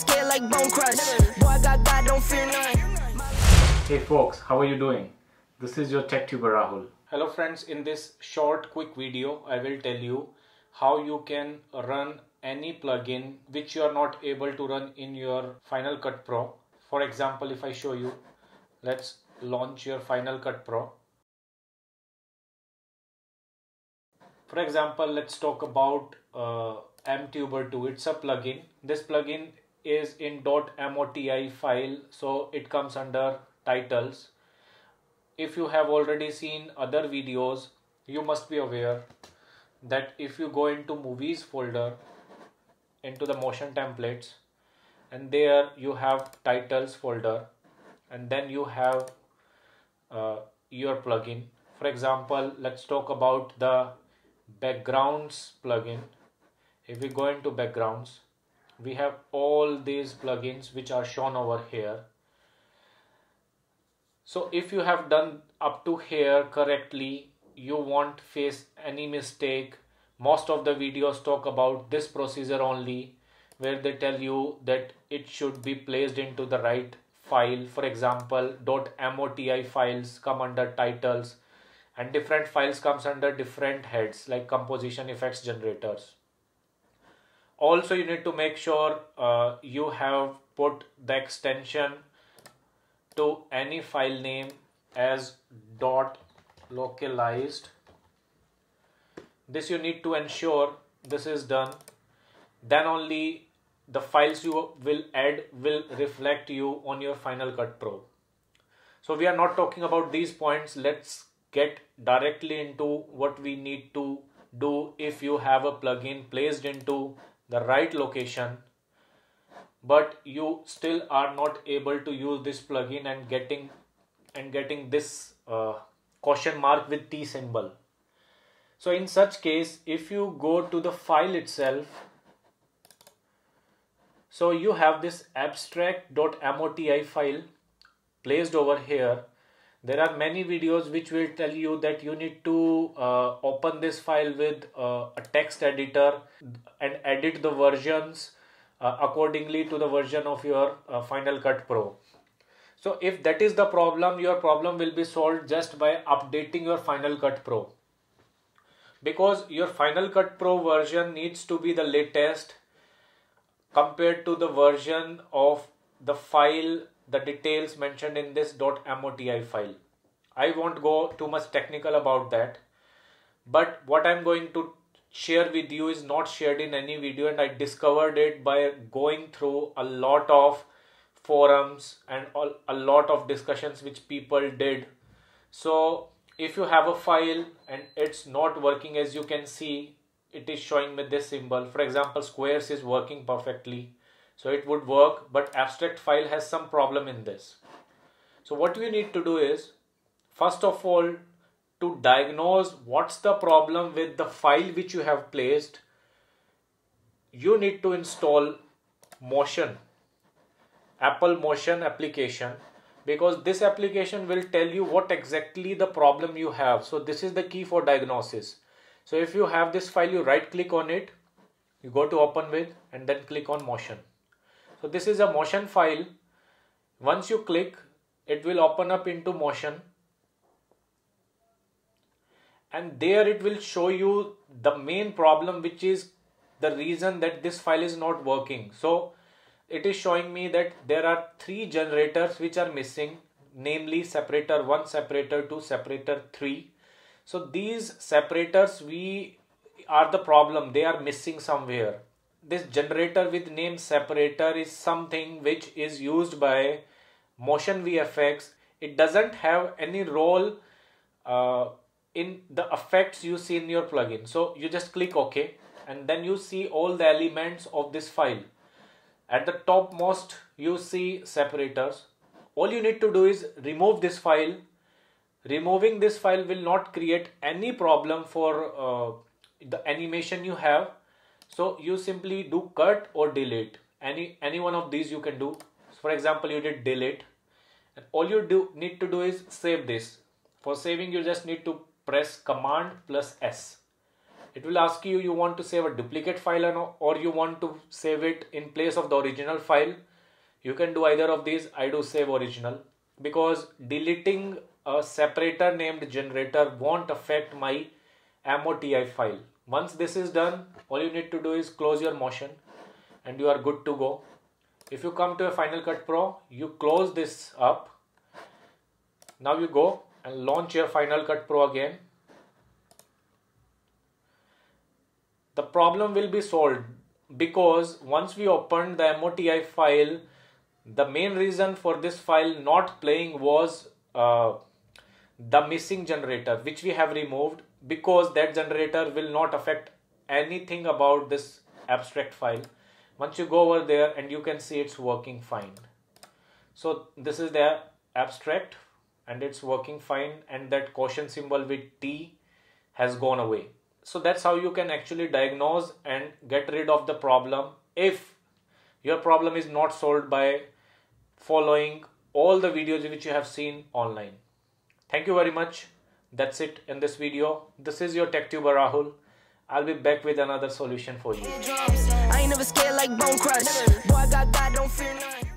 scared like bone crush. Boy, I got God, don't fear none. Hey folks, how are you doing? This is your TechTuber Rahul. Hello friends, in this short quick video, I will tell you how you can run any plugin which you are not able to run in your Final Cut Pro. For example, if I show you, let's launch your Final Cut Pro. For example, let's talk about MTuber 2. It's a plugin. This plugin is in .moti file, so it comes under titles. If you have already seen other videos, you must be aware that if you go into movies folder, into the motion templates, and there you have titles folder, and then you have your plugin. For example, let's talk about the backgrounds plugin. If we go into backgrounds, we have all these plugins which are shown over here. So if you have done up to here correctly, you won't face any mistake. Most of the videos talk about this procedure only, where they tell you that it should be placed into the right file. For example, .moti files come under titles, and different files comes under different heads like composition, effects, generators. Also, you need to make sure you have put the extension to any file name as .localized. This you need to ensure this is done. Then only the files you will add will reflect you on your Final Cut Pro. So we are not talking about these points. Let's get directly into what we need to do if you have a plugin placed into the right location, but you still are not able to use this plugin and getting this caution mark with T symbol. So in such case, if you go to the file itself, so you have this abstract.moti file placed over here. There are many videos which will tell you that you need to open this file with a text editor and edit the versions accordingly to the version of your Final Cut Pro. So if that is the problem, your problem will be solved just by updating your Final Cut Pro. Because your Final Cut Pro version needs to be the latest compared to the version of the file, the details mentioned in this .moti file. I won't go too much technical about that, but what I'm going to share with you is not shared in any video, and I discovered it by going through a lot of forums and a lot of discussions which people did. So if you have a file and it's not working, as you can see, it is showing me this symbol. For example, squares is working perfectly, so it would work, but abstract file has some problem in this. So what you need to do is, first of all, to diagnose what's the problem with the file which you have placed, you need to install Motion, Apple Motion application, because this application will tell you what exactly the problem you have. So this is the key for diagnosis. So if you have this file, you right click on it, you go to open with, and then click on Motion. So this is a Motion file. Once you click, it will open up into Motion, and there it will show you the main problem, which is the reason that this file is not working. So it is showing me that there are three generators which are missing, namely separator 1, separator 2, separator 3. So these separators are the problem. They are missing somewhere. This generator with name separator is something which is used by Motion VFX. It doesn't have any role in the effects you see in your plugin. So you just click OK, and then you see all the elements of this file. At the topmost, you see separators. All you need to do is remove this file. Removing this file will not create any problem for the animation you have. So you simply do cut or delete. Any one of these you can do. For example, you did delete, and all you need to do is save this. For saving, you just need to press Command plus S. it will ask you, you want to save a duplicate file or you want to save it in place of the original file. You can do either of these. I do save original because deleting a separator named generator won't affect my MOTI file. Once this is done, all you need to do is close your Motion and you are good to go. If you come to a Final Cut Pro, you close this up. Now you go and launch your Final Cut Pro again. The problem will be solved because once we opened the MOTI file, the main reason for this file not playing was the missing generator, which we have removed because that generator will not affect anything about this abstract file. Once you go over there and you can see it's working fine. So this is the abstract and it's working fine, and that caution symbol with T has gone away. So that's how you can actually diagnose and get rid of the problem if your problem is not solved by following all the videos which you have seen online. Thank you very much. That's it in this video. This is your TechTuber Rahul. I'll be back with another solution for you. I ain't never scared like Bone Crush. Boy, I got God, don't fear none.